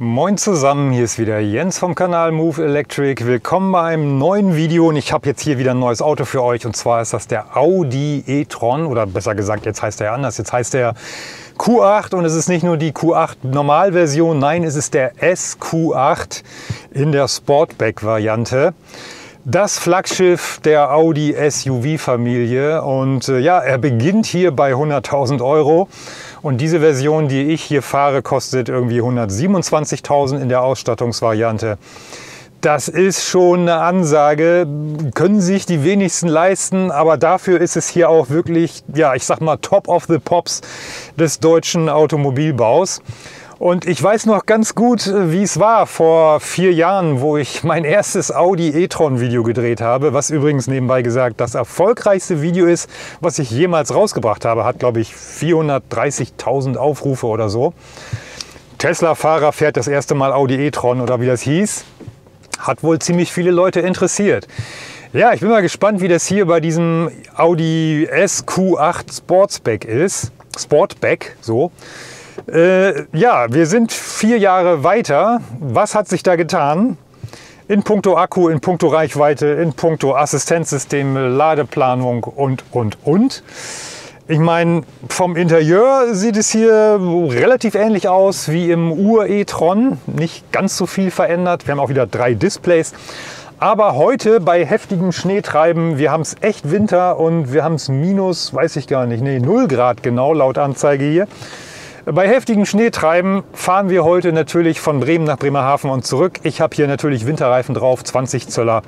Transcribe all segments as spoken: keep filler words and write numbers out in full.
Moin zusammen, hier ist wieder Jens vom Kanal Move Electric. Willkommen bei einem neuen Video und ich habe jetzt hier wieder ein neues Auto für euch und zwar ist das der Audi e-tron oder besser gesagt, jetzt heißt er anders, jetzt heißt er Q acht und es ist nicht nur die Q acht Normalversion, nein, es ist der S Q acht in der Sportback-Variante. Das Flaggschiff der Audi S U V-Familie und äh, ja, er beginnt hier bei hunderttausend Euro und diese Version, die ich hier fahre, kostet irgendwie hundertsiebenundzwanzigtausend in der Ausstattungsvariante. Das ist schon eine Ansage, können sich die wenigsten leisten, aber dafür ist es hier auch wirklich, ja, ich sag mal Top of the Pops des deutschen Automobilbaus. Und ich weiß noch ganz gut, wie es war vor vier Jahren, wo ich mein erstes Audi e-tron Video gedreht habe, was übrigens nebenbei gesagt das erfolgreichste Video ist, was ich jemals rausgebracht habe. Hat, glaube ich, vierhundertdreißigtausend Aufrufe oder so. Tesla-Fahrer fährt das erste Mal Audi e-tron oder wie das hieß. Hat wohl ziemlich viele Leute interessiert. Ja, ich bin mal gespannt, wie das hier bei diesem Audi S Q acht Sportback ist. Sportback, so. Äh, ja, wir sind vier Jahre weiter. Was hat sich da getan? In puncto Akku, in puncto Reichweite, in puncto Assistenzsysteme, Ladeplanung und, und, und. Ich meine, vom Interieur sieht es hier relativ ähnlich aus wie im Ur-e-tron. Nicht ganz so viel verändert. Wir haben auch wieder drei Displays. Aber heute bei heftigem Schneetreiben, wir haben es echt Winter und wir haben es minus, weiß ich gar nicht, nee, null Grad genau laut Anzeige hier. Bei heftigem Schneetreiben fahren wir heute natürlich von Bremen nach Bremerhaven und zurück. Ich habe hier natürlich Winterreifen drauf, zwanzig Zöller.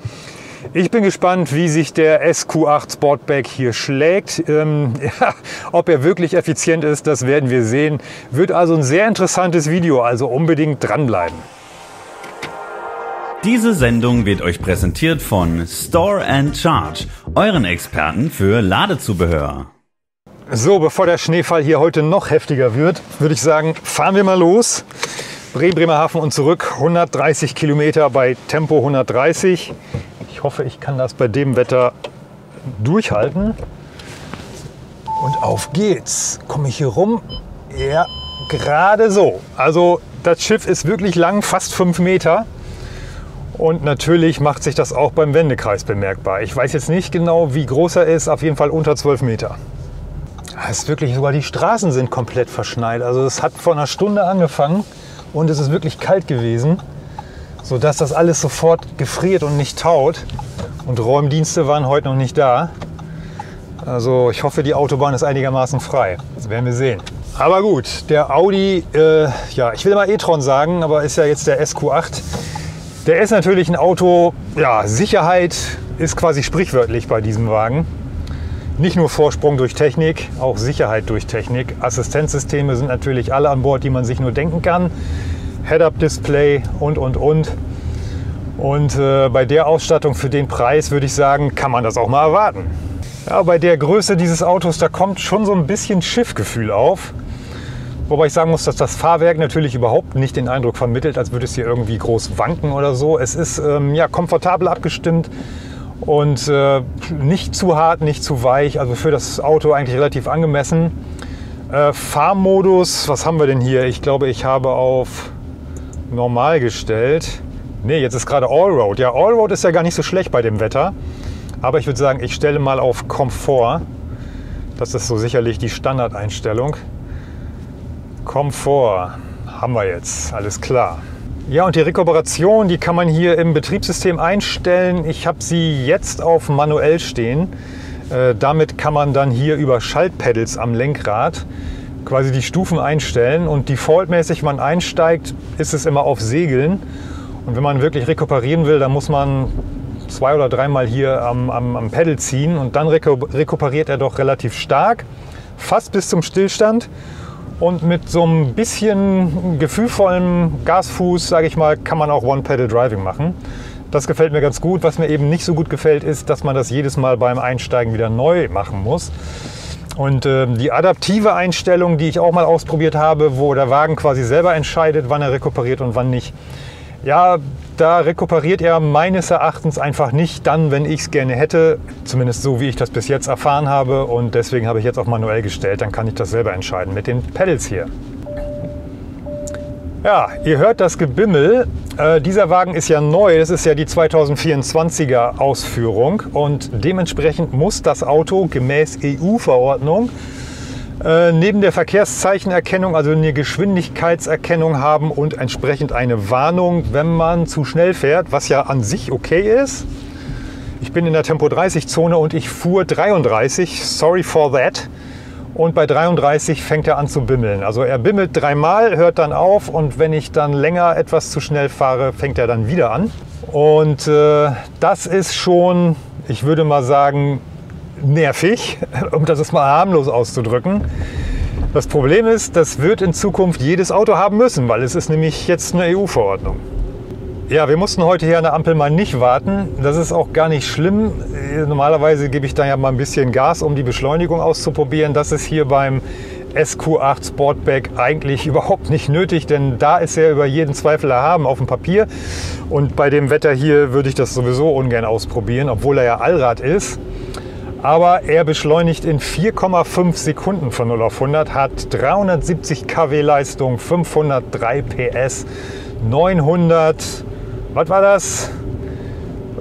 Ich bin gespannt, wie sich der S Q acht Sportback hier schlägt. Ähm, ja, ob er wirklich effizient ist, das werden wir sehen. Wird also ein sehr interessantes Video, also unbedingt dranbleiben. Diese Sendung wird euch präsentiert von Store and Charge, euren Experten für Ladezubehör. So, bevor der Schneefall hier heute noch heftiger wird, würde ich sagen, fahren wir mal los. Bremen, Bremerhaven und zurück, hundertdreißig Kilometer bei Tempo hundertdreißig. Ich hoffe, ich kann das bei dem Wetter durchhalten. Und auf geht's. Komme ich hier rum? Ja, gerade so. Also das Schiff ist wirklich lang, fast fünf Meter. Und natürlich macht sich das auch beim Wendekreis bemerkbar. Ich weiß jetzt nicht genau, wie groß er ist, auf jeden Fall unter zwölf Meter. Es ist wirklich, sogar die Straßen sind komplett verschneit. Also es hat vor einer Stunde angefangen und es ist wirklich kalt gewesen, sodass das alles sofort gefriert und nicht taut. Und Räumdienste waren heute noch nicht da. Also ich hoffe, die Autobahn ist einigermaßen frei. Das werden wir sehen. Aber gut, der Audi, äh, ja, ich will mal e-tron sagen, aber ist ja jetzt der S Q acht. Der ist natürlich ein Auto, ja, Sicherheit ist quasi sprichwörtlich bei diesem Wagen. Nicht nur Vorsprung durch Technik, auch Sicherheit durch Technik. Assistenzsysteme sind natürlich alle an Bord, die man sich nur denken kann. Head-Up-Display und, und, und. Und äh, bei der Ausstattung für den Preis, würde ich sagen, kann man das auch mal erwarten. Ja, bei der Größe dieses Autos, da kommt schon so ein bisschen Schiffgefühl auf. Wobei ich sagen muss, dass das Fahrwerk natürlich überhaupt nicht den Eindruck vermittelt, als würde es hier irgendwie groß wanken oder so. Es ist ähm, ja, komfortabel abgestimmt. Und äh, nicht zu hart, nicht zu weich, also für das Auto eigentlich relativ angemessen. Äh, Fahrmodus, was haben wir denn hier? Ich glaube, ich habe auf normal gestellt. Ne, jetzt ist gerade Allroad. Ja, Allroad ist ja gar nicht so schlecht bei dem Wetter. Aber ich würde sagen, ich stelle mal auf Komfort. Das ist so sicherlich die Standardeinstellung. Komfort haben wir jetzt, alles klar. Ja, und die Rekuperation, die kann man hier im Betriebssystem einstellen. Ich habe sie jetzt auf manuell stehen. Äh, damit kann man dann hier über Schaltpedals am Lenkrad quasi die Stufen einstellen. Und defaultmäßig, wenn man einsteigt, ist es immer auf Segeln. Und wenn man wirklich rekuperieren will, dann muss man zwei oder dreimal hier am, am, am Pedal ziehen. Und dann rekuperiert er doch relativ stark, fast bis zum Stillstand. Und mit so ein bisschen gefühlvollem Gasfuß, sage ich mal, kann man auch One-Pedal-Driving machen. Das gefällt mir ganz gut. Was mir eben nicht so gut gefällt, ist, dass man das jedes Mal beim Einsteigen wieder neu machen muss. Und äh, die adaptive Einstellung, die ich auch mal ausprobiert habe, wo der Wagen quasi selber entscheidet, wann er rekuperiert und wann nicht. Ja, da rekuperiert er meines Erachtens einfach nicht dann, wenn ich es gerne hätte. Zumindest so, wie ich das bis jetzt erfahren habe. Und deswegen habe ich jetzt auf manuell gestellt. Dann kann ich das selber entscheiden mit den Pedals hier. Ja, ihr hört das Gebimmel. Äh, dieser Wagen ist ja neu, das ist ja die zweitausendvierundzwanziger Ausführung und dementsprechend muss das Auto gemäß E U-Verordnung äh, neben der Verkehrszeichenerkennung, also eine Geschwindigkeitserkennung haben und entsprechend eine Warnung, wenn man zu schnell fährt, was ja an sich okay ist. Ich bin in der Tempo dreißig Zone und ich fuhr dreiunddreißig, sorry for that. Und bei dreiunddreißig fängt er an zu bimmeln. Also er bimmelt dreimal, hört dann auf und wenn ich dann länger etwas zu schnell fahre, fängt er dann wieder an. Und äh, das ist schon, ich würde mal sagen, nervig, um das jetzt mal harmlos auszudrücken. Das Problem ist, das wird in Zukunft jedes Auto haben müssen, weil es ist nämlich jetzt eine E U-Verordnung. Ja, wir mussten heute hier an der Ampel mal nicht warten. Das ist auch gar nicht schlimm. Normalerweise gebe ich da ja mal ein bisschen Gas, um die Beschleunigung auszuprobieren. Das ist hier beim S Q acht Sportback eigentlich überhaupt nicht nötig, denn da ist er über jeden Zweifel erhaben auf dem Papier. Und bei dem Wetter hier würde ich das sowieso ungern ausprobieren, obwohl er ja Allrad ist. Aber er beschleunigt in vier Komma fünf Sekunden von null auf hundert, hat dreihundertsiebzig Kilowatt Leistung, fünfhundertdrei P S, neunhundert... Was war das?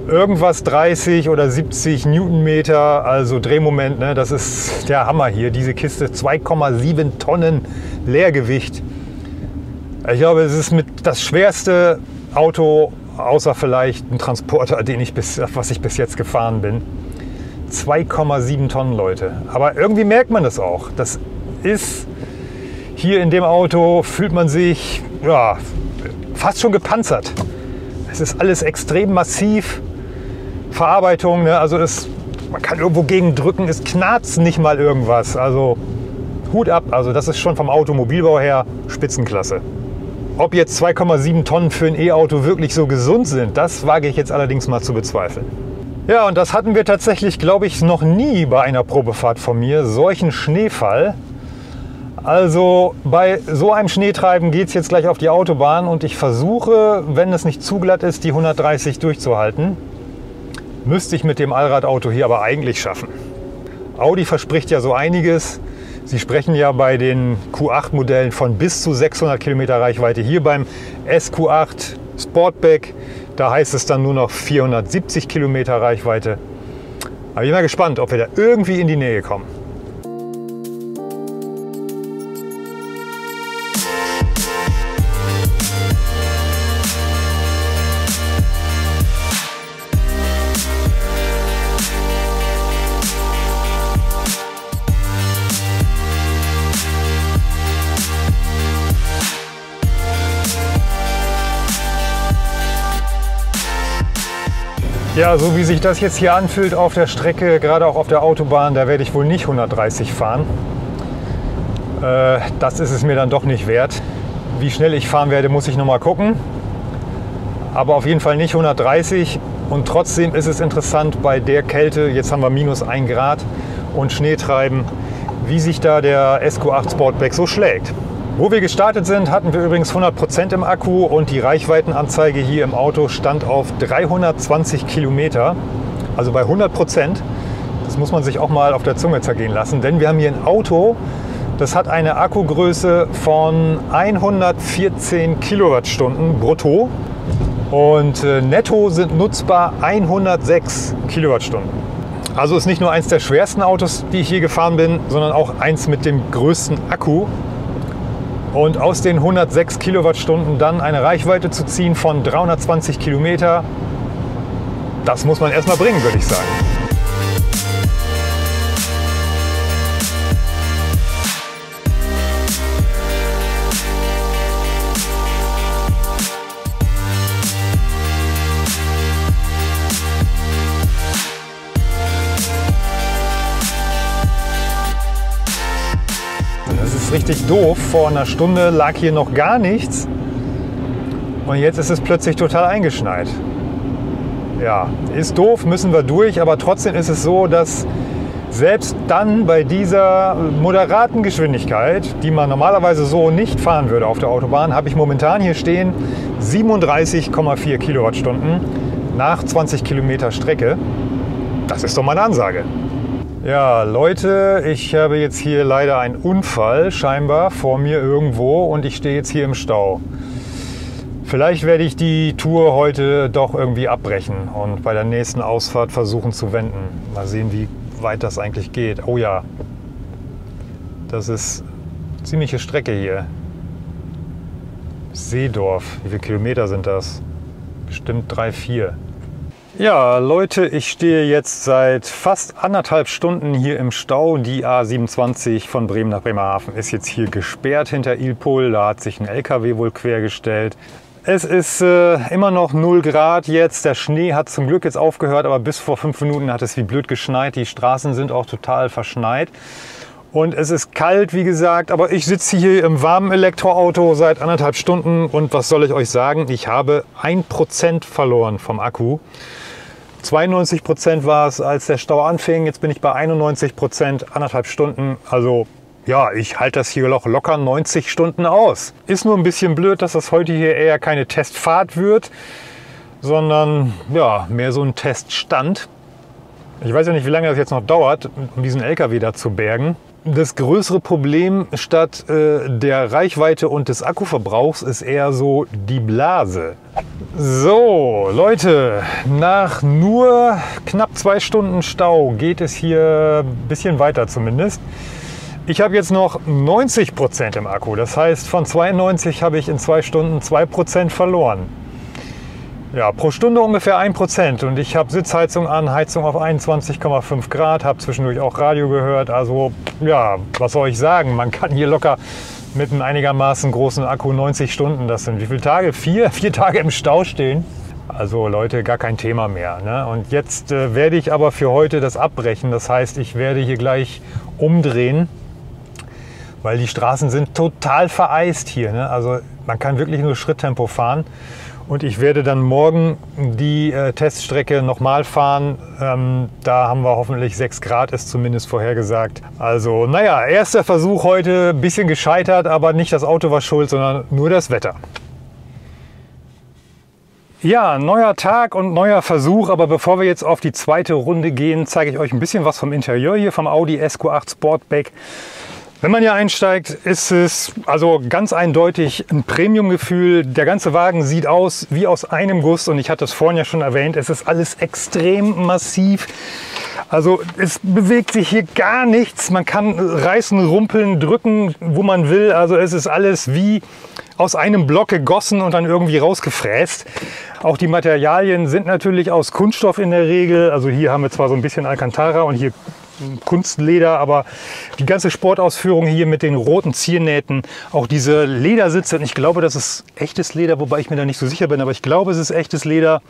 Irgendwas dreißig oder siebzig Newtonmeter, also Drehmoment, ne? Das ist der Hammer hier, diese Kiste, zwei Komma sieben Tonnen Leergewicht. Ich glaube, es ist mit das schwerste Auto, außer vielleicht ein Transporter, den ich bis, was ich bis jetzt gefahren bin. zwei Komma sieben Tonnen, Leute. Aber irgendwie merkt man das auch. Das ist, hier in dem Auto fühlt man sich ja, fast schon gepanzert. Es ist alles extrem massiv, Verarbeitung, ne? Also das, man kann irgendwo gegen drücken, es knarzt nicht mal irgendwas. Also Hut ab, also das ist schon vom Automobilbau her Spitzenklasse. Ob jetzt zwei Komma sieben Tonnen für ein E-Auto wirklich so gesund sind, das wage ich jetzt allerdings mal zu bezweifeln. Ja, und das hatten wir tatsächlich, glaube ich, noch nie bei einer Probefahrt von mir, solchen Schneefall. Also bei so einem Schneetreiben geht es jetzt gleich auf die Autobahn und ich versuche, wenn es nicht zu glatt ist, die hundertdreißig durchzuhalten. Müsste ich mit dem Allradauto hier aber eigentlich schaffen. Audi verspricht ja so einiges. Sie sprechen ja bei den Q acht Modellen von bis zu sechshundert Kilometer Reichweite. Hier beim S Q acht Sportback, da heißt es dann nur noch vierhundertsiebzig Kilometer Reichweite. Aber ich bin mal gespannt, ob wir da irgendwie in die Nähe kommen. Ja, so wie sich das jetzt hier anfühlt auf der Strecke, gerade auch auf der Autobahn, da werde ich wohl nicht hundertdreißig fahren. Äh, das ist es mir dann doch nicht wert. Wie schnell ich fahren werde, muss ich noch mal gucken. Aber auf jeden Fall nicht hundertdreißig und trotzdem ist es interessant bei der Kälte, jetzt haben wir minus ein Grad und Schneetreiben, wie sich da der S Q acht Sportback so schlägt. Wo wir gestartet sind, hatten wir übrigens hundert Prozent im Akku und die Reichweitenanzeige hier im Auto stand auf dreihundertzwanzig Kilometer, also bei hundert Prozent. Das muss man sich auch mal auf der Zunge zergehen lassen, denn wir haben hier ein Auto, das hat eine Akkugröße von hundertvierzehn Kilowattstunden brutto und netto sind nutzbar hundertsechs Kilowattstunden. Also ist nicht nur eins der schwersten Autos, die ich je gefahren bin, sondern auch eins mit dem größten Akku. Und aus den hundertsechs Kilowattstunden dann eine Reichweite zu ziehen von dreihundertzwanzig Kilometer, das muss man erstmal bringen, würde ich sagen. Richtig doof. Vor einer Stunde lag hier noch gar nichts und jetzt ist es plötzlich total eingeschneit. Ja, ist doof, müssen wir durch, aber trotzdem ist es so, dass selbst dann bei dieser moderaten Geschwindigkeit, die man normalerweise so nicht fahren würde auf der Autobahn, habe ich momentan hier stehen siebenunddreißig Komma vier Kilowattstunden nach zwanzig Kilometer Strecke. Das ist doch mal eine Ansage. Ja, Leute, ich habe jetzt hier leider einen Unfall, scheinbar, vor mir irgendwo und ich stehe jetzt hier im Stau. Vielleicht werde ich die Tour heute doch irgendwie abbrechen und bei der nächsten Ausfahrt versuchen zu wenden. Mal sehen, wie weit das eigentlich geht. Oh ja, das ist eine ziemliche Strecke hier. Seedorf, wie viele Kilometer sind das? Bestimmt drei, vier. Ja, Leute, ich stehe jetzt seit fast anderthalb Stunden hier im Stau. Die A siebenundzwanzig von Bremen nach Bremerhaven ist jetzt hier gesperrt hinter Ilpol. Da hat sich ein L K W wohl quergestellt. Es ist äh, immer noch null Grad jetzt. Der Schnee hat zum Glück jetzt aufgehört, aber bis vor fünf Minuten hat es wie blöd geschneit. Die Straßen sind auch total verschneit. Und es ist kalt, wie gesagt, aber ich sitze hier im warmen Elektroauto seit anderthalb Stunden und was soll ich euch sagen? Ich habe ein Prozent verloren vom Akku. zweiundneunzig Prozent war es, als der Stau anfing. Jetzt bin ich bei einundneunzig Prozent, anderthalb Stunden. Also ja, ich halte das hier noch locker neunzig Stunden aus. Ist nur ein bisschen blöd, dass das heute hier eher keine Testfahrt wird, sondern ja, mehr so ein Teststand. Ich weiß ja nicht, wie lange das jetzt noch dauert, um diesen L K W da zu bergen. Das größere Problem statt äh, der Reichweite und des Akkuverbrauchs ist eher so die Blase. So, Leute, nach nur knapp zwei Stunden Stau geht es hier ein bisschen weiter zumindest. Ich habe jetzt noch neunzig Prozent im Akku. Das heißt, von zweiundneunzig habe ich in zwei Stunden zwei Prozent verloren. Ja, pro Stunde ungefähr ein Prozent und ich habe Sitzheizung an, Heizung auf einundzwanzig Komma fünf Grad, habe zwischendurch auch Radio gehört, also ja, was soll ich sagen, man kann hier locker mit einem einigermaßen großen Akku neunzig Stunden, das sind wie viele Tage? Vier, vier Tage im Stau stehen. Also Leute, gar kein Thema mehr, ne? Und jetzt äh, werde ich aber für heute das abbrechen, das heißt, ich werde hier gleich umdrehen, weil die Straßen sind total vereist hier, ne? Also man kann wirklich nur Schritttempo fahren. Und ich werde dann morgen die äh, Teststrecke nochmal fahren. Ähm, da haben wir hoffentlich sechs Grad, ist zumindest vorhergesagt. Also naja, erster Versuch heute, bisschen gescheitert, aber nicht das Auto war schuld, sondern nur das Wetter. Ja, neuer Tag und neuer Versuch, aber bevor wir jetzt auf die zweite Runde gehen, zeige ich euch ein bisschen was vom Interieur hier, vom Audi S Q acht Sportback. Wenn man hier einsteigt, ist es also ganz eindeutig ein Premium-Gefühl. Der ganze Wagen sieht aus wie aus einem Guss und ich hatte das vorhin ja schon erwähnt, es ist alles extrem massiv. Also es bewegt sich hier gar nichts. Man kann reißen, rumpeln, drücken, wo man will. Also es ist alles wie aus einem Block gegossen und dann irgendwie rausgefräst. Auch die Materialien sind natürlich aus Kunststoff in der Regel. Also hier haben wir zwar so ein bisschen Alcantara und hier Kunstleder, aber die ganze Sportausführung hier mit den roten Ziernähten, auch diese Ledersitze, und ich glaube, das ist echtes Leder, wobei ich mir da nicht so sicher bin, aber ich glaube, es ist echtes Leder,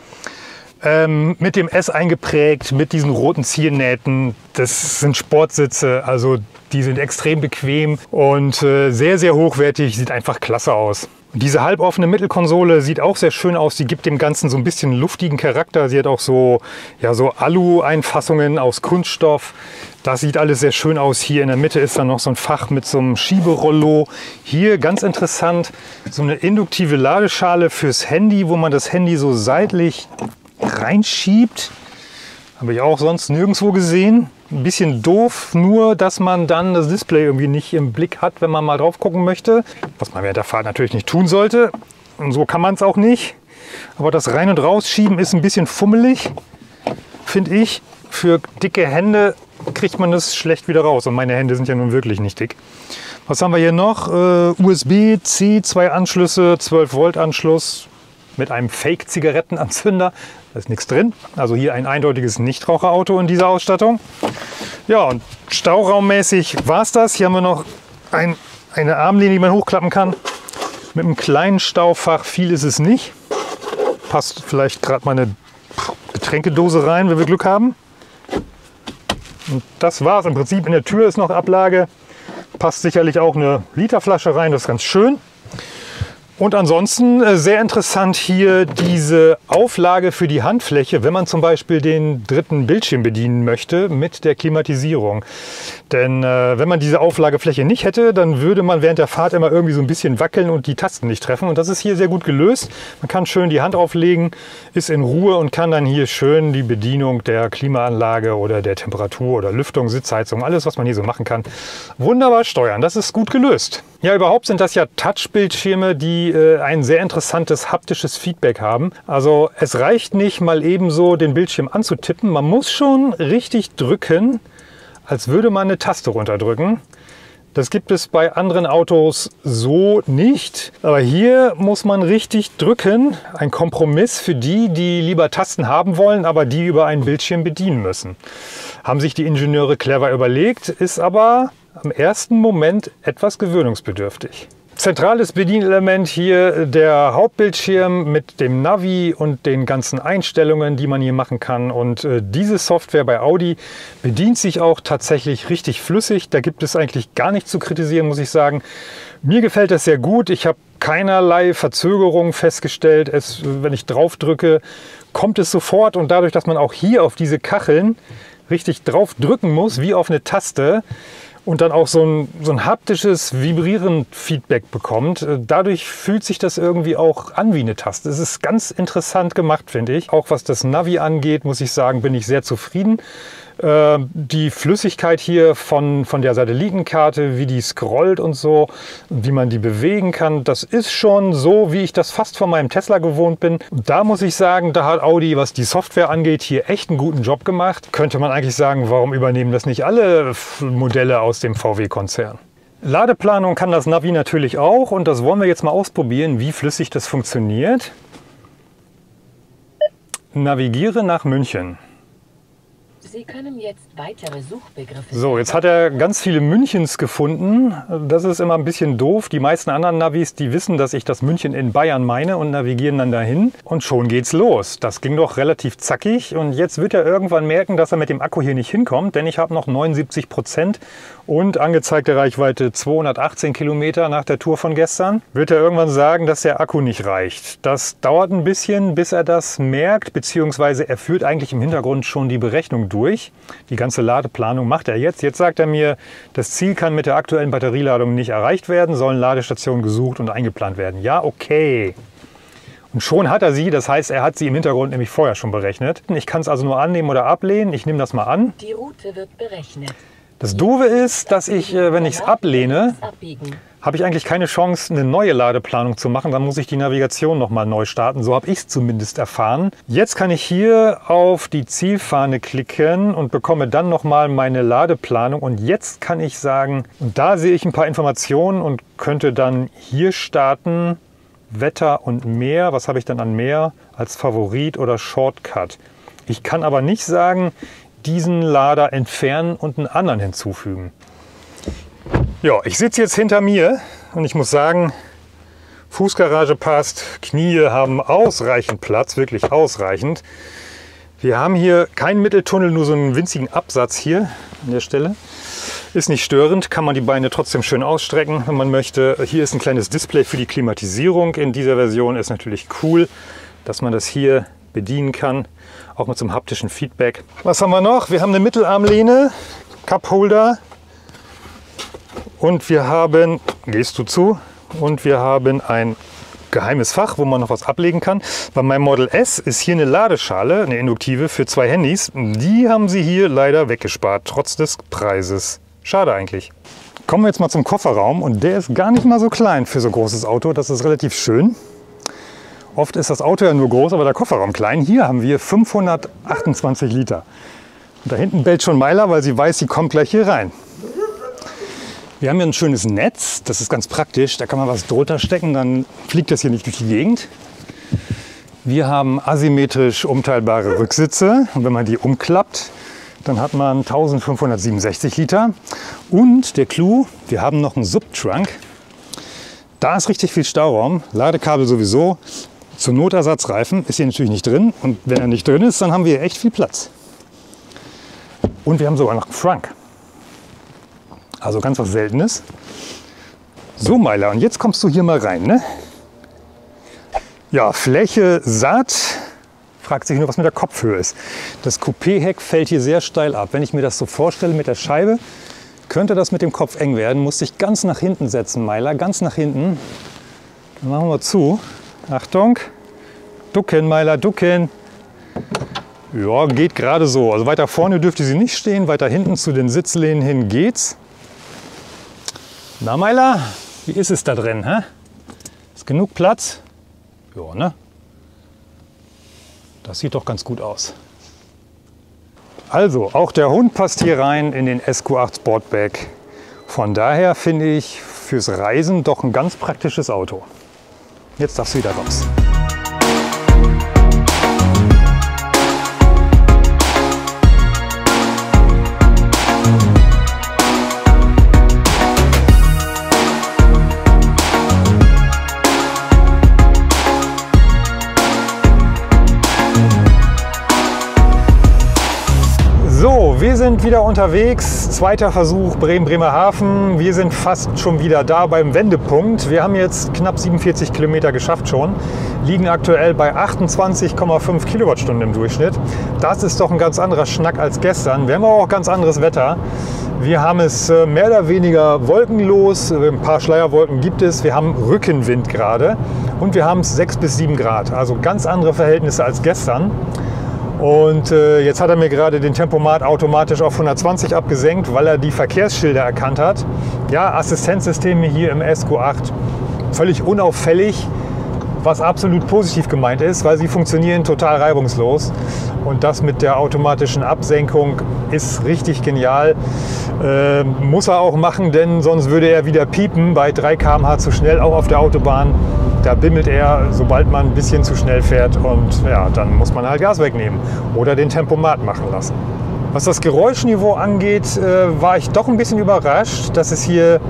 ähm, mit dem S eingeprägt, mit diesen roten Ziernähten. Das sind Sportsitze, also die sind extrem bequem und äh, sehr, sehr hochwertig, sieht einfach klasse aus. Diese halboffene Mittelkonsole sieht auch sehr schön aus. Sie gibt dem Ganzen so ein bisschen luftigen Charakter. Sie hat auch so, ja, so Alu-Einfassungen aus Kunststoff. Das sieht alles sehr schön aus. Hier in der Mitte ist dann noch so ein Fach mit so einem Schieberollo. Hier ganz interessant, so eine induktive Ladeschale fürs Handy, wo man das Handy so seitlich reinschiebt. Habe ich auch sonst nirgendwo gesehen. Ein bisschen doof, nur dass man dann das Display irgendwie nicht im Blick hat, wenn man mal drauf gucken möchte. Was man während der Fahrt natürlich nicht tun sollte. Und so kann man es auch nicht. Aber das Rein- und Rausschieben ist ein bisschen fummelig, finde ich. Für dicke Hände kriegt man das schlecht wieder raus. Und meine Hände sind ja nun wirklich nicht dick. Was haben wir hier noch? Äh, U S B-C, zwei Anschlüsse, zwölf Volt Anschluss. Mit einem Fake-Zigarettenanzünder. Da ist nichts drin. Also hier ein eindeutiges Nichtraucherauto in dieser Ausstattung. Ja, und stauraummäßig war es das. Hier haben wir noch ein, eine Armlehne, die man hochklappen kann. Mit einem kleinen Staufach, viel ist es nicht. Passt vielleicht gerade mal eine Getränkedose rein, wenn wir Glück haben. Und das war es im Prinzip. In der Tür ist noch Ablage. Passt sicherlich auch eine Literflasche rein, das ist ganz schön. Und ansonsten äh, sehr interessant hier diese Auflage für die Handfläche, wenn man zum Beispiel den dritten Bildschirm bedienen möchte mit der Klimatisierung. Denn äh, wenn man diese Auflagefläche nicht hätte, dann würde man während der Fahrt immer irgendwie so ein bisschen wackeln und die Tasten nicht treffen. Und das ist hier sehr gut gelöst. Man kann schön die Hand auflegen, ist in Ruhe und kann dann hier schön die Bedienung der Klimaanlage oder der Temperatur oder Lüftung, Sitzheizung, alles, was man hier so machen kann, wunderbar steuern. Das ist gut gelöst. Ja, überhaupt sind das ja Touch-Bildschirme, die äh, ein sehr interessantes haptisches Feedback haben. Also es reicht nicht, mal eben so den Bildschirm anzutippen. Man muss schon richtig drücken, als würde man eine Taste runterdrücken. Das gibt es bei anderen Autos so nicht. Aber hier muss man richtig drücken. Ein Kompromiss für die, die lieber Tasten haben wollen, aber die über einen Bildschirm bedienen müssen. Haben sich die Ingenieure clever überlegt, ist aber am ersten Moment etwas gewöhnungsbedürftig. Zentrales Bedienelement hier der Hauptbildschirm mit dem Navi und den ganzen Einstellungen, die man hier machen kann. Und äh, diese Software bei Audi bedient sich auch tatsächlich richtig flüssig. Da gibt es eigentlich gar nichts zu kritisieren, muss ich sagen. Mir gefällt das sehr gut. Ich habe keinerlei Verzögerung festgestellt. Es, wenn ich drauf drücke, kommt es sofort. Und dadurch, dass man auch hier auf diese Kacheln richtig drauf drücken muss, wie auf eine Taste, und dann auch so ein, so ein haptisches Vibrieren-Feedback bekommt. Dadurch fühlt sich das irgendwie auch an wie eine Taste. Es ist ganz interessant gemacht, finde ich. Auch was das Navi angeht, muss ich sagen, bin ich sehr zufrieden. Äh, die Flüssigkeit hier von, von der Satellitenkarte, wie die scrollt und so, wie man die bewegen kann, das ist schon so, wie ich das fast von meinem Tesla gewohnt bin. Und da muss ich sagen, da hat Audi, was die Software angeht, hier echt einen guten Job gemacht. Könnte man eigentlich sagen, warum übernehmen das nicht alle Modelle aus aus dem V W-Konzern. Ladeplanung kann das Navi natürlich auch und das wollen wir jetzt mal ausprobieren, wie flüssig das funktioniert. Navigiere nach München. Sie können jetzt weitere Suchbegriffe. So, jetzt hat er ganz viele Münchens gefunden. Das ist immer ein bisschen doof. Die meisten anderen Navis, die wissen, dass ich das München in Bayern meine und navigieren dann dahin. Und schon geht's los. Das ging doch relativ zackig. Und jetzt wird er irgendwann merken, dass er mit dem Akku hier nicht hinkommt, denn ich habe noch neunundsiebzig Prozent und angezeigte Reichweite zweihundertachtzehn Kilometer nach der Tour von gestern. Wird er irgendwann sagen, dass der Akku nicht reicht. Das dauert ein bisschen, bis er das merkt, beziehungsweise er führt eigentlich im Hintergrund schon die Berechnung durch. Durch. Die ganze Ladeplanung macht er jetzt. Jetzt sagt er mir, das Ziel kann mit der aktuellen Batterieladung nicht erreicht werden, sollen Ladestationen gesucht und eingeplant werden. Ja, okay. Und schon hat er sie, das heißt, er hat sie im Hintergrund nämlich vorher schon berechnet. Ich kann es also nur annehmen oder ablehnen. Ich nehme das mal an. Die Route wird berechnet. Das Doofe ist, dass ich, wenn ich es ablehne, habe ich eigentlich keine Chance, eine neue Ladeplanung zu machen. Dann muss ich die Navigation nochmal neu starten. So habe ich es zumindest erfahren. Jetzt kann ich hier auf die Zielfahne klicken und bekomme dann nochmal meine Ladeplanung. Und jetzt kann ich sagen, und da sehe ich ein paar Informationen und könnte dann hier starten. Wetter und Meer. Was habe ich dann an Meer als Favorit oder Shortcut? Ich kann aber nicht sagen, diesen Lader entfernen und einen anderen hinzufügen. Ja, ich sitze jetzt hinter mir und ich muss sagen, Fußgarage passt, Knie haben ausreichend Platz, wirklich ausreichend. Wir haben hier keinen Mitteltunnel, nur so einen winzigen Absatz hier an der Stelle. Ist nicht störend, kann man die Beine trotzdem schön ausstrecken, wenn man möchte. Hier ist ein kleines Display für die Klimatisierung. In dieser Version ist natürlich cool, dass man das hier bedienen kann, auch mit so einem haptischen Feedback. Was haben wir noch? Wir haben eine Mittelarmlehne, Cupholder. Und wir haben, gehst du zu, und wir haben ein geheimes Fach, wo man noch was ablegen kann. Bei meinem Model S ist hier eine Ladeschale, eine induktive für zwei Handys. Die haben sie hier leider weggespart, trotz des Preises. Schade eigentlich. Kommen wir jetzt mal zum Kofferraum und der ist gar nicht mal so klein für so ein großes Auto. Das ist relativ schön. Oft ist das Auto ja nur groß, aber der Kofferraum klein. Hier haben wir fünfhundertachtundzwanzig Liter. Und da hinten bellt schon Myla, weil sie weiß, sie kommt gleich hier rein. Wir haben hier ein schönes Netz, das ist ganz praktisch, da kann man was drunter stecken, dann fliegt das hier nicht durch die Gegend. Wir haben asymmetrisch umteilbare Rücksitze und wenn man die umklappt, dann hat man eintausendfünfhundertsiebenundsechzig Liter. Und der Clou, wir haben noch einen Subtrunk, da ist richtig viel Stauraum, Ladekabel sowieso, zum Notersatzreifen ist hier natürlich nicht drin und wenn er nicht drin ist, dann haben wir echt viel Platz. Und wir haben sogar noch einen Trunk. Also ganz was Seltenes. So, Myla, und jetzt kommst du hier mal rein, ne? Ja, Fläche satt. Fragt sich nur, was mit der Kopfhöhe ist. Das Coupé-Heck fällt hier sehr steil ab. Wenn ich mir das so vorstelle mit der Scheibe, könnte das mit dem Kopf eng werden. Muss ich ganz nach hinten setzen, Meiler, ganz nach hinten. Dann machen wir zu. Achtung, ducken, Meiler, ducken. Ja, geht gerade so. Also weiter vorne dürfte sie nicht stehen, weiter hinten zu den Sitzlehnen hin geht's. Na Meiler, wie ist es da drin? Hä? Ist genug Platz? Ja, ne? Das sieht doch ganz gut aus. Also, auch der Hund passt hier rein in den S Q acht Sportback. Von daher finde ich fürs Reisen doch ein ganz praktisches Auto. Jetzt darfst du wieder raus. Wir sind wieder unterwegs, zweiter Versuch Bremen, Bremerhaven. Wir sind fast schon wieder da beim Wendepunkt. Wir haben jetzt knapp siebenundvierzig Kilometer geschafft schon, liegen aktuell bei achtundzwanzig Komma fünf Kilowattstunden im Durchschnitt. Das ist doch ein ganz anderer Schnack als gestern. Wir haben aber auch ganz anderes Wetter. Wir haben es mehr oder weniger wolkenlos, ein paar Schleierwolken gibt es. Wir haben Rückenwind gerade und wir haben es sechs bis sieben Grad. Also ganz andere Verhältnisse als gestern. Und äh, jetzt hat er mir gerade den Tempomat automatisch auf hundertzwanzig abgesenkt, weil er die Verkehrsschilder erkannt hat. Ja, Assistenzsysteme hier im S Q acht, völlig unauffällig, was absolut positiv gemeint ist, weil sie funktionieren total reibungslos. Und das mit der automatischen Absenkung ist richtig genial. Äh, muss er auch machen, denn sonst würde er wieder piepen bei drei Kilometer pro Stunde zu schnell, auch auf der Autobahn. Da bimmelt er, sobald man ein bisschen zu schnell fährt, und ja, dann muss man halt Gas wegnehmen oder den Tempomat machen lassen. Was das Geräuschniveau angeht, äh, war ich doch ein bisschen überrascht, dass es hier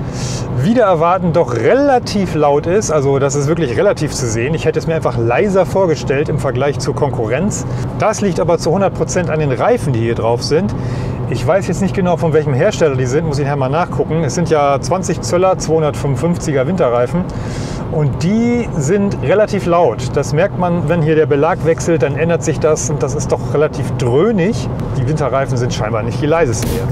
wieder erwartend doch relativ laut ist. Also das ist wirklich relativ zu sehen. Ich hätte es mir einfach leiser vorgestellt im Vergleich zur Konkurrenz. Das liegt aber zu hundert Prozent an den Reifen, die hier drauf sind. Ich weiß jetzt nicht genau, von welchem Hersteller die sind, muss ich nachher mal nachgucken. Es sind ja zwanzig Zöller, zweihundertfünfundfünfziger Winterreifen. Und die sind relativ laut. Das merkt man, wenn hier der Belag wechselt, dann ändert sich das. Und das ist doch relativ dröhnig. Die Winterreifen sind scheinbar nicht die leisesten hier.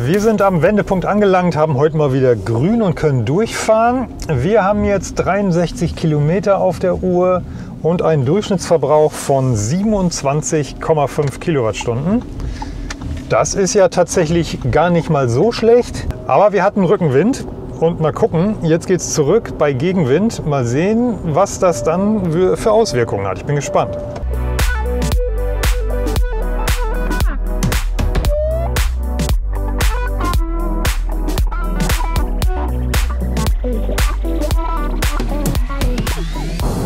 Wir sind am Wendepunkt angelangt, haben heute mal wieder grün und können durchfahren. Wir haben jetzt dreiundsechzig Kilometer auf der Uhr und einen Durchschnittsverbrauch von siebenundzwanzig Komma fünf Kilowattstunden. Das ist ja tatsächlich gar nicht mal so schlecht, aber wir hatten Rückenwind. Und mal gucken, jetzt geht es zurück bei Gegenwind. Mal sehen, was das dann für Auswirkungen hat. Ich bin gespannt.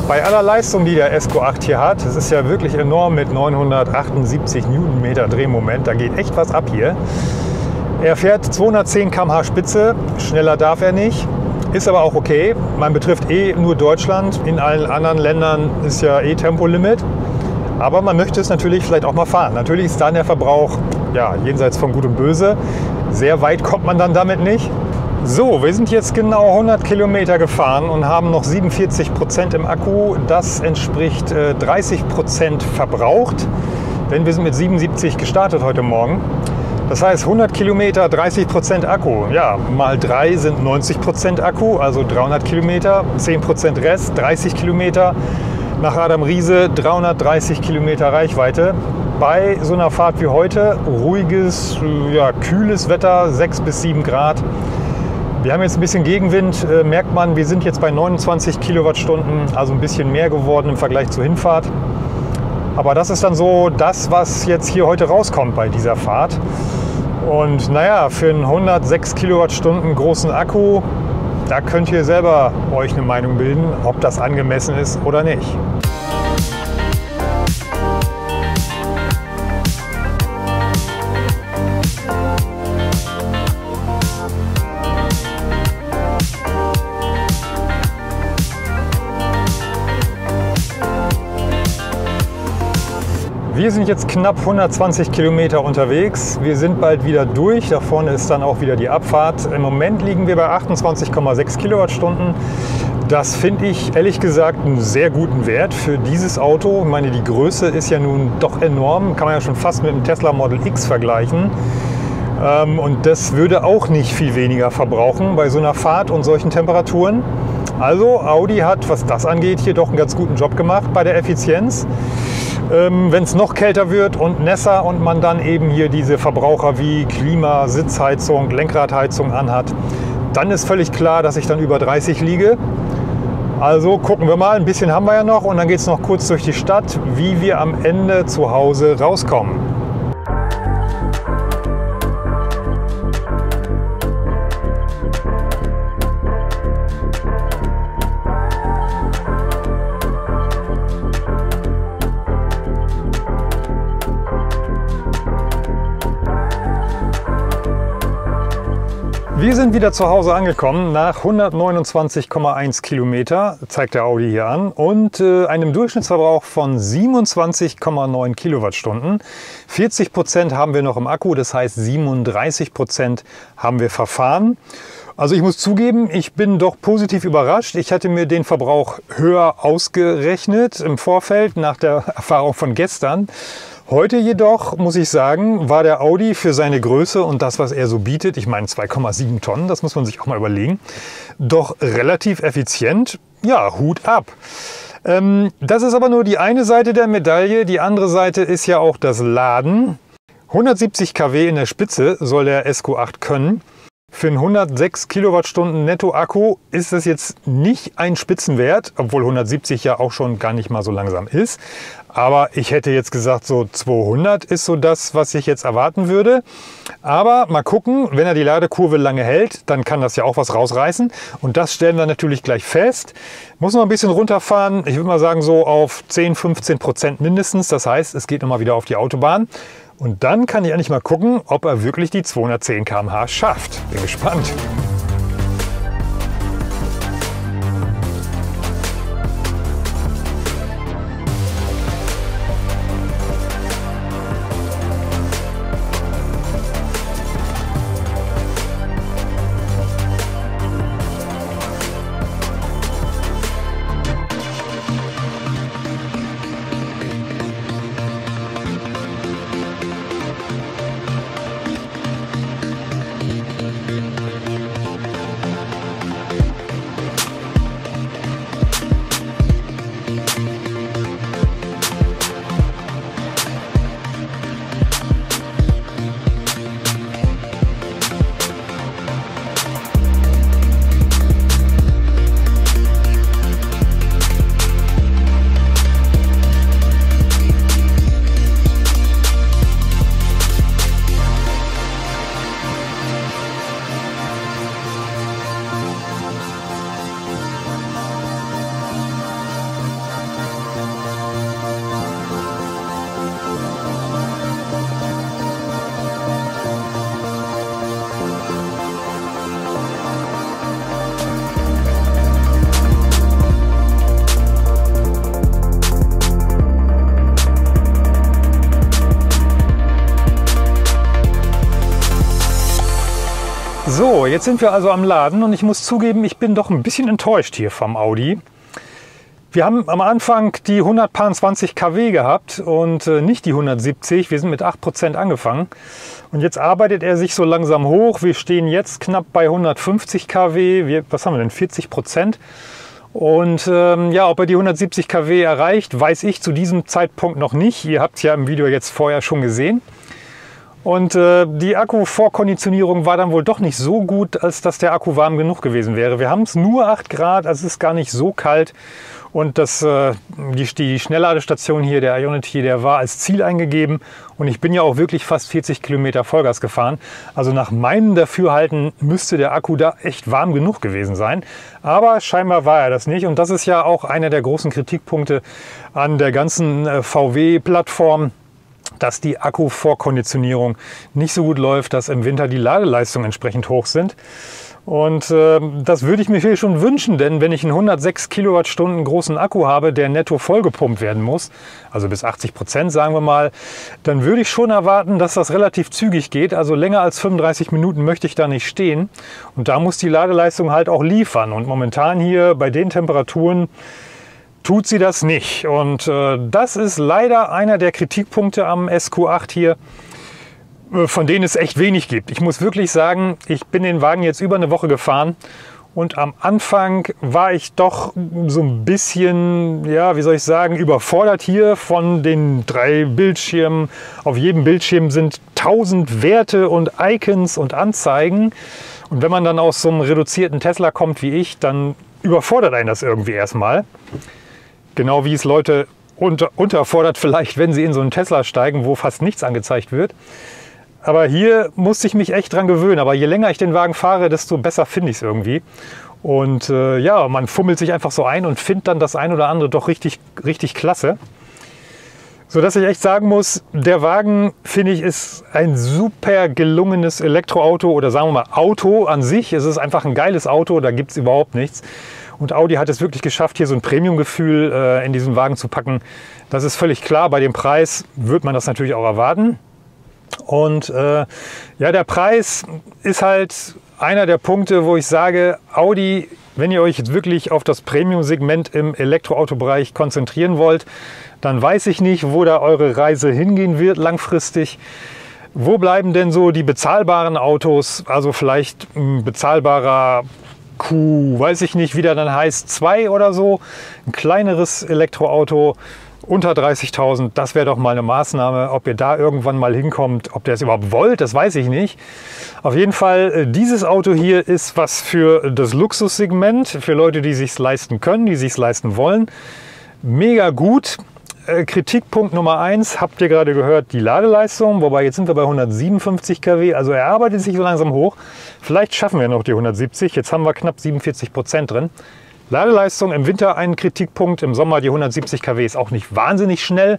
Bei aller Leistung, die der S Q acht hier hat, das ist ja wirklich enorm mit neunhundertachtundsiebzig Newtonmeter Drehmoment, da geht echt was ab hier. Er fährt zweihundertzehn Kilometer pro Stunde Spitze, schneller darf er nicht, ist aber auch okay. Man betrifft eh nur Deutschland, in allen anderen Ländern ist ja eh Tempolimit, aber man möchte es natürlich vielleicht auch mal fahren. Natürlich ist dann der Verbrauch, ja, jenseits von Gut und Böse, sehr weit kommt man dann damit nicht. So, wir sind jetzt genau hundert Kilometer gefahren und haben noch siebenundvierzig Prozent im Akku. Das entspricht äh, dreißig Prozent verbraucht, denn wir sind mit siebenundsiebzig gestartet heute Morgen. Das heißt hundert Kilometer, dreißig Prozent Akku. Ja, mal drei sind neunzig Prozent Akku, also dreihundert Kilometer, zehn Prozent Rest, dreißig Kilometer. Nach Adam Riese dreihundertdreißig Kilometer Reichweite. Bei so einer Fahrt wie heute, ruhiges, ja, kühles Wetter, sechs bis sieben Grad. Wir haben jetzt ein bisschen Gegenwind, äh, merkt man, wir sind jetzt bei neunundzwanzig Kilowattstunden, also ein bisschen mehr geworden im Vergleich zur Hinfahrt. Aber das ist dann so das, was jetzt hier heute rauskommt bei dieser Fahrt. Und naja, für einen hundertsechs Kilowattstunden großen Akku, da könnt ihr selber euch eine Meinung bilden, ob das angemessen ist oder nicht. Wir sind jetzt knapp hundertzwanzig Kilometer unterwegs. Wir sind bald wieder durch. Da vorne ist dann auch wieder die Abfahrt. Im Moment liegen wir bei achtundzwanzig Komma sechs Kilowattstunden. Das finde ich ehrlich gesagt einen sehr guten Wert für dieses Auto. Ich meine, die Größe ist ja nun doch enorm. Kann man ja schon fast mit dem Tesla Model X vergleichen. Und das würde auch nicht viel weniger verbrauchen bei so einer Fahrt und solchen Temperaturen. Also Audi hat, was das angeht, hier doch einen ganz guten Job gemacht bei der Effizienz. Wenn es noch kälter wird und nässer und man dann eben hier diese Verbraucher wie Klima, Sitzheizung, Lenkradheizung anhat, dann ist völlig klar, dass ich dann über dreißig liege. Also gucken wir mal, ein bisschen haben wir ja noch und dann geht es noch kurz durch die Stadt, wie wir am Ende zu Hause rauskommen. Wir sind wieder zu Hause angekommen nach hundertneunundzwanzig Komma eins Kilometer, zeigt der Audi hier an, und äh, einem Durchschnittsverbrauch von siebenundzwanzig Komma neun Kilowattstunden. vierzig Prozent haben wir noch im Akku, das heißt siebenunddreißig Prozent haben wir verfahren. Also ich muss zugeben, ich bin doch positiv überrascht. Ich hatte mir den Verbrauch höher ausgerechnet im Vorfeld nach der Erfahrung von gestern. Heute jedoch, muss ich sagen, war der Audi für seine Größe und das, was er so bietet, ich meine zwei Komma sieben Tonnen, das muss man sich auch mal überlegen, doch relativ effizient. Ja, Hut ab! Ähm, das ist aber nur die eine Seite der Medaille, die andere Seite ist ja auch das Laden. hundertsiebzig Kilowatt in der Spitze soll der S Q acht können. Für einen hundertsechs Kilowattstunden Netto-Akku ist das jetzt nicht ein Spitzenwert, obwohl hundertsiebzig ja auch schon gar nicht mal so langsam ist. Aber ich hätte jetzt gesagt, so zweihundert ist so das, was ich jetzt erwarten würde. Aber mal gucken, wenn er die Ladekurve lange hält, dann kann das ja auch was rausreißen. Und das stellen wir natürlich gleich fest. Muss noch ein bisschen runterfahren. Ich würde mal sagen, so auf zehn, fünfzehn Prozent mindestens. Das heißt, es geht nochmal wieder auf die Autobahn. Und dann kann ich endlich mal gucken, ob er wirklich die zweihundertzehn Kilometer pro Stunde schafft. Bin gespannt. So, jetzt sind wir also am Laden und ich muss zugeben, ich bin doch ein bisschen enttäuscht hier vom Audi. Wir haben am Anfang die hundertzwanzig Kilowatt gehabt und nicht die hundertsiebzig. Wir sind mit acht Prozent angefangen und jetzt arbeitet er sich so langsam hoch. Wir stehen jetzt knapp bei hundertfünfzig Kilowatt. Wir, was haben wir denn? vierzig Prozent. Und ähm, ja, ob er die hundertsiebzig Kilowatt erreicht, weiß ich zu diesem Zeitpunkt noch nicht. Ihr habt es ja im Video jetzt vorher schon gesehen. Und äh, die Akkuvorkonditionierung war dann wohl doch nicht so gut, als dass der Akku warm genug gewesen wäre. Wir haben es nur acht Grad, also es ist gar nicht so kalt. Und das, äh, die, die Schnellladestation hier, der Ionity, der war als Ziel eingegeben. Und ich bin ja auch wirklich fast vierzig Kilometer Vollgas gefahren. Also nach meinem Dafürhalten müsste der Akku da echt warm genug gewesen sein. Aber scheinbar war er das nicht. Und das ist ja auch einer der großen Kritikpunkte an der ganzen äh, V W-Plattform. Dass die Akkuvorkonditionierung nicht so gut läuft, dass im Winter die Ladeleistungen entsprechend hoch sind. Und äh, das würde ich mir hier schon wünschen, denn wenn ich einen hundertsechs Kilowattstunden großen Akku habe, der netto vollgepumpt werden muss, also bis achtzig Prozent sagen wir mal, dann würde ich schon erwarten, dass das relativ zügig geht. Also länger als fünfunddreißig Minuten möchte ich da nicht stehen. Und da muss die Ladeleistung halt auch liefern. Und momentan hier bei den Temperaturen tut sie das nicht. Und äh, das ist leider einer der Kritikpunkte am S Q acht hier, von denen es echt wenig gibt. Ich muss wirklich sagen, ich bin den Wagen jetzt über eine Woche gefahren und am Anfang war ich doch so ein bisschen, ja, wie soll ich sagen, überfordert hier von den drei Bildschirmen. Auf jedem Bildschirm sind tausend Werte und Icons und Anzeigen. Und wenn man dann aus so einem reduzierten Tesla kommt wie ich, dann überfordert einen das irgendwie erstmal. Genau wie es Leute unter, unterfordert vielleicht, wenn sie in so einen Tesla steigen, wo fast nichts angezeigt wird. Aber hier musste ich mich echt dran gewöhnen. Aber je länger ich den Wagen fahre, desto besser finde ich es irgendwie. Und äh, ja, man fummelt sich einfach so ein und findet dann das ein oder andere doch richtig, richtig klasse. Sodass ich echt sagen muss, der Wagen, finde ich, ist ein super gelungenes Elektroauto oder sagen wir mal Auto an sich. Es ist einfach ein geiles Auto, da gibt es überhaupt nichts. Und Audi hat es wirklich geschafft, hier so ein Premium-Gefühl äh, in diesen Wagen zu packen. Das ist völlig klar, bei dem Preis wird man das natürlich auch erwarten. Und äh, ja, der Preis ist halt einer der Punkte, wo ich sage, Audi, wenn ihr euch jetzt wirklich auf das Premium-Segment im Elektroautobereich konzentrieren wollt, dann weiß ich nicht, wo da eure Reise hingehen wird langfristig. Wo bleiben denn so die bezahlbaren Autos, also vielleicht ein bezahlbarer Q, weiß ich nicht, wie der dann heißt, zwei oder so, ein kleineres Elektroauto. Unter dreißigtausend, das wäre doch mal eine Maßnahme. Ob ihr da irgendwann mal hinkommt, ob ihr es überhaupt wollt, das weiß ich nicht. Auf jeden Fall, dieses Auto hier ist was für das Luxussegment, für Leute, die sich's leisten können, die sich's leisten wollen. Mega gut. Kritikpunkt Nummer eins, habt ihr gerade gehört, die Ladeleistung. Wobei, jetzt sind wir bei hundertsiebenundfünfzig Kilowatt, also er arbeitet sich so langsam hoch. Vielleicht schaffen wir noch die hundertsiebzig, jetzt haben wir knapp siebenundvierzig Prozent drin. Ladeleistung im Winter ein Kritikpunkt, im Sommer die hundertsiebzig Kilowatt ist auch nicht wahnsinnig schnell.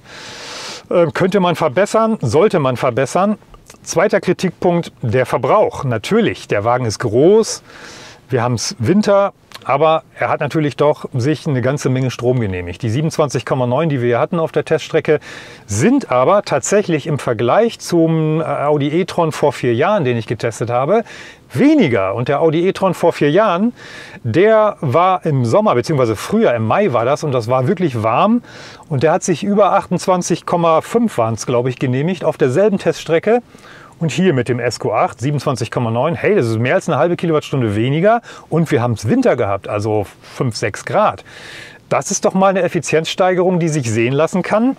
Äh, könnte man verbessern, sollte man verbessern. Zweiter Kritikpunkt, der Verbrauch. Natürlich, der Wagen ist groß, wir haben es Winter, aber er hat natürlich doch sich eine ganze Menge Strom genehmigt. Die siebenundzwanzig Komma neun, die wir hier hatten auf der Teststrecke, sind aber tatsächlich im Vergleich zum Audi e-tron vor vier Jahren, den ich getestet habe, weniger. Und der Audi e-tron vor vier Jahren, der war im Sommer, beziehungsweise früher, im Mai war das, und das war wirklich warm. Und der hat sich über achtundzwanzig Komma fünf waren es, glaube ich, genehmigt auf derselben Teststrecke. Und hier mit dem S Q acht siebenundzwanzig Komma neun, hey, das ist mehr als eine halbe Kilowattstunde weniger und wir haben es Winter gehabt, also fünf, sechs Grad. Das ist doch mal eine Effizienzsteigerung, die sich sehen lassen kann.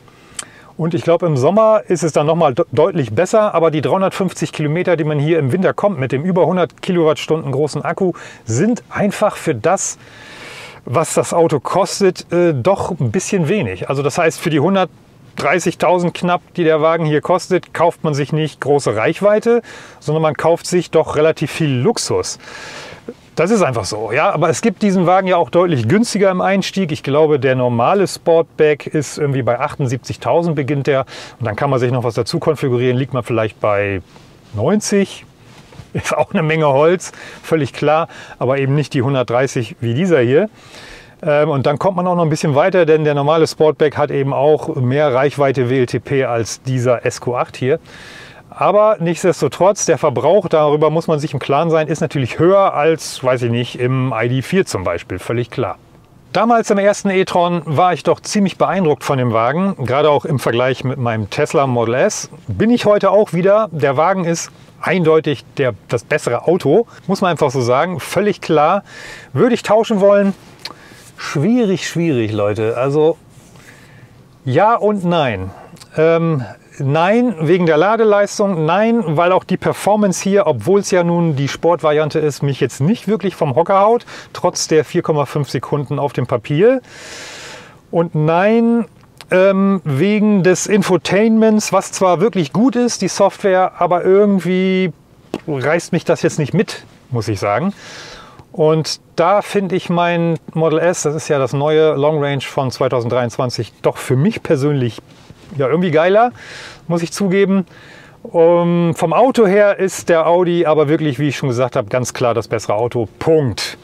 Und ich glaube, im Sommer ist es dann nochmal de- deutlich besser, aber die dreihundertfünfzig Kilometer, die man hier im Winter kommt mit dem über hundert Kilowattstunden großen Akku, sind einfach für das, was das Auto kostet, äh, doch ein bisschen wenig. Also das heißt, für die hundertdreißigtausend knapp, die der Wagen hier kostet, kauft man sich nicht große Reichweite, sondern man kauft sich doch relativ viel Luxus. Das ist einfach so, ja. Aber es gibt diesen Wagen ja auch deutlich günstiger im Einstieg. Ich glaube, der normale Sportback ist irgendwie bei achtundsiebzigtausend beginnt der. Und dann kann man sich noch was dazu konfigurieren. Liegt man vielleicht bei neunzig. Ist auch eine Menge Holz, völlig klar. Aber eben nicht die hundertdreißig wie dieser hier. Und dann kommt man auch noch ein bisschen weiter, denn der normale Sportback hat eben auch mehr Reichweite W L T P als dieser S Q acht hier. Aber nichtsdestotrotz, der Verbrauch, darüber muss man sich im Klaren sein, ist natürlich höher als, weiß ich nicht, im I D vier zum Beispiel, völlig klar. Damals im ersten e-tron war ich doch ziemlich beeindruckt von dem Wagen, gerade auch im Vergleich mit meinem Tesla Model S. Bin ich heute auch wieder. Der Wagen ist eindeutig der, das bessere Auto, muss man einfach so sagen, völlig klar. Würde ich tauschen wollen? Schwierig, schwierig, Leute. Also ja und nein. Ähm, nein, wegen der Ladeleistung. Nein, weil auch die Performance hier, obwohl es ja nun die Sportvariante ist, mich jetzt nicht wirklich vom Hocker haut, trotz der vier Komma fünf Sekunden auf dem Papier. Und nein, ähm, wegen des Infotainments, was zwar wirklich gut ist, die Software, aber irgendwie reißt mich das jetzt nicht mit, muss ich sagen. Und da finde ich mein Model S, das ist ja das neue Long Range von zweitausenddreiundzwanzig, doch für mich persönlich ja irgendwie geiler, muss ich zugeben. Um, vom Auto her ist der Audi aber wirklich, wie ich schon gesagt habe, ganz klar das bessere Auto. Punkt.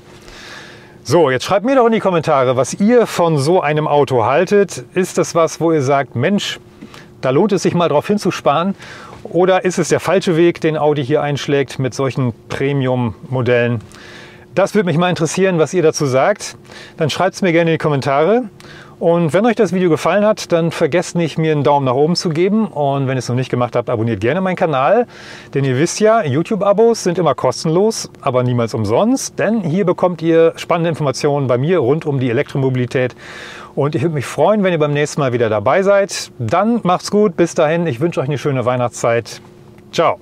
So, jetzt schreibt mir doch in die Kommentare, was ihr von so einem Auto haltet. Ist das was, wo ihr sagt, Mensch, da lohnt es sich mal drauf hinzusparen? Oder ist es der falsche Weg, den Audi hier einschlägt mit solchen Premium-Modellen? Das würde mich mal interessieren, was ihr dazu sagt. Dann schreibt es mir gerne in die Kommentare. Und wenn euch das Video gefallen hat, dann vergesst nicht, mir einen Daumen nach oben zu geben. Und wenn ihr es noch nicht gemacht habt, abonniert gerne meinen Kanal. Denn ihr wisst ja, YouTube-Abos sind immer kostenlos, aber niemals umsonst. Denn hier bekommt ihr spannende Informationen bei mir rund um die Elektromobilität. Und ich würde mich freuen, wenn ihr beim nächsten Mal wieder dabei seid. Dann macht's gut, bis dahin. Ich wünsche euch eine schöne Weihnachtszeit. Ciao.